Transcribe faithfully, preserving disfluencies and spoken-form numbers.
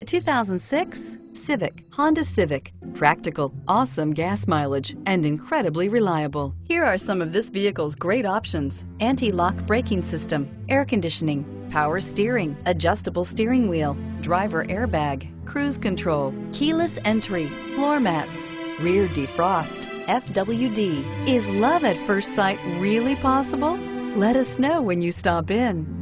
The two thousand six Civic, Honda Civic. Practical, awesome gas mileage, and incredibly reliable. Here are some of this vehicle's great options: anti-lock braking system, air conditioning, power steering, adjustable steering wheel, driver airbag, cruise control, keyless entry, floor mats, rear defrost, F W D. Is love at first sight really possible? Let us know when you stop in.